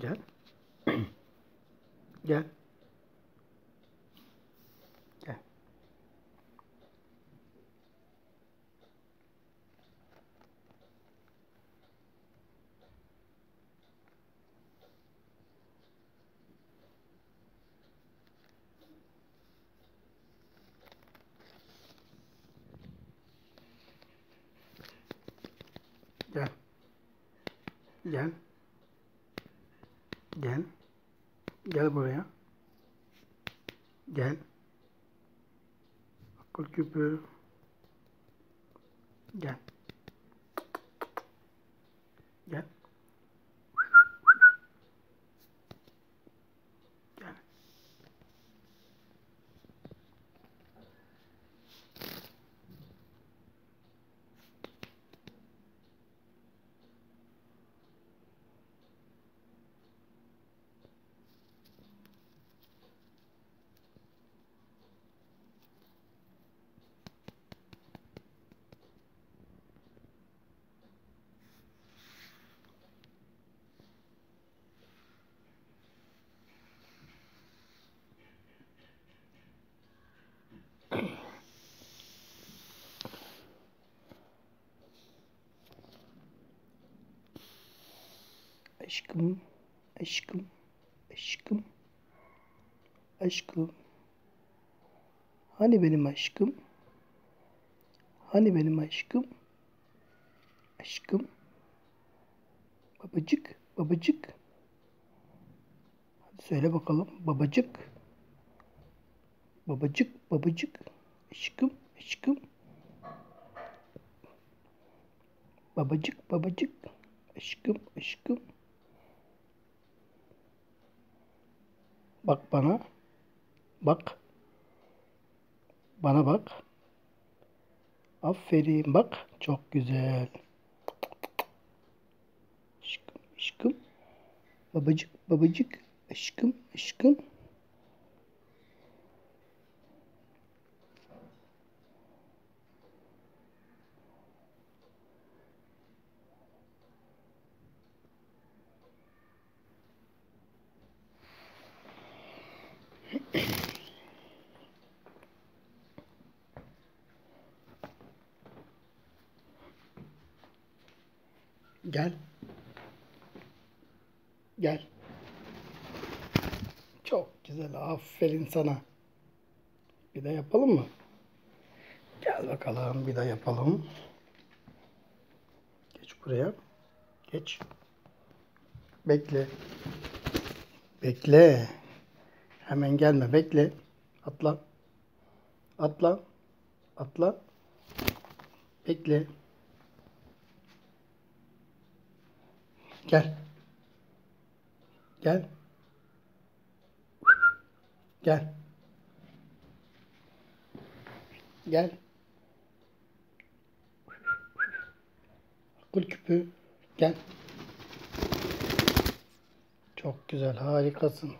Gel. Gel. Gel. Gel. Gel. Gel. Gel buraya. Gel. Akıl küpü. Gel. Gel. Gel. Aşkım, aşkım, aşkım, aşkım. Hani benim aşkım? Hani benim aşkım? Aşkım. Babacık, babacık. Hadi söyle bakalım. Babacık. Babacık, babacık. Aşkım, aşkım. Babacık, babacık. Aşkım, aşkım. Bak bana, bak, bana bak, aferin bak, çok güzel, aşkım, aşkım, babacık, babacık, aşkım, aşkım, gel. Gel. Çok güzel. Aferin sana. Bir de yapalım mı? Gel bakalım. Bir de yapalım. Geç buraya. Geç. Bekle. Bekle. Hemen gelme. Bekle. Atla. Atla. Atla. Bekle. Gel. Gel. Gel. Gel. Akıl küpü. Gel. Çok güzel. Harikasın.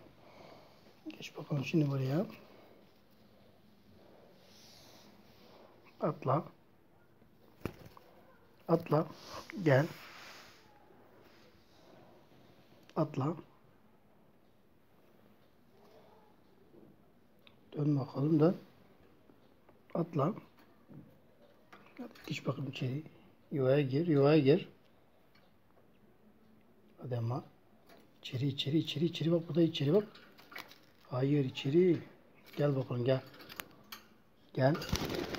Geç bakalım şimdi buraya. Atla. Atla. Gel. Atla. Dön bakalım da. Atla. Geç bakalım içeri. Yuvaya gir, yuvaya gir. Hadi ama. İçeri, içeri, içeri, içeri bak. Burada içeri bak. Hayır, içeri. Gel bakalım, gel. Gel.